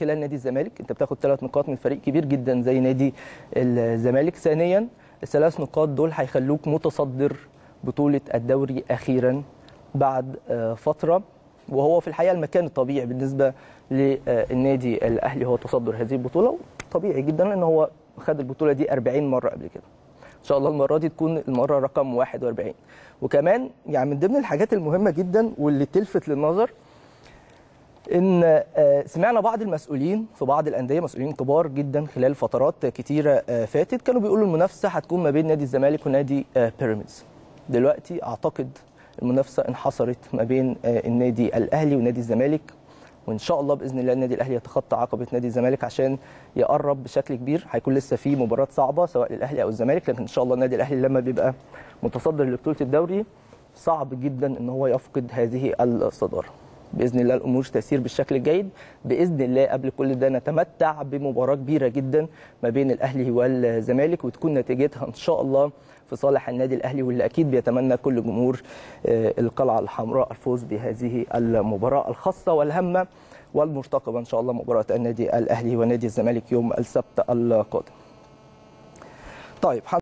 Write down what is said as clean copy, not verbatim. خلال نادي الزمالك انت بتاخد 3 نقاط من فريق كبير جدا زي نادي الزمالك. ثانيا ال3 نقاط دول هيخلوك متصدر بطولة الدوري أخيرا بعد فترة، وهو في الحقيقة المكان الطبيعي بالنسبة للنادي الأهلي هو تصدر هذه البطولة، طبيعي جدا لأن هو خد البطولة دي 40 مرة قبل كده. إن شاء الله المرة دي تكون المرة رقم 41. وكمان يعني من ضمن الحاجات المهمة جدا واللي تلفت للنظر إن سمعنا بعض المسؤولين في بعض الأندية، مسؤولين كبار جدا خلال فترات كتيرة فاتت، كانوا بيقولوا المنافسة هتكون ما بين نادي الزمالك ونادي بيراميدز. دلوقتي أعتقد المنافسة انحصرت ما بين النادي الأهلي ونادي الزمالك، وإن شاء الله بإذن الله النادي الأهلي يتخطى عقبة نادي الزمالك عشان يقرب بشكل كبير. هيكون لسه في مباراة صعبة سواء للأهلي أو الزمالك، لكن إن شاء الله النادي الأهلي لما بيبقى متصدر لبطولة الدوري صعب جدا إن هو يفقد هذه الصدارة. بإذن الله الأمور تسير بالشكل الجيد. بإذن الله قبل كل ده نتمتع بمباراة كبيرة جدا ما بين الأهلي والزمالك، وتكون نتيجتها إن شاء الله في صالح النادي الأهلي، واللي أكيد بيتمنى كل جمهور القلعة الحمراء الفوز بهذه المباراة الخاصة والهامة والمرتقبة إن شاء الله، مباراة النادي الأهلي ونادي الزمالك يوم السبت القادم. طيب.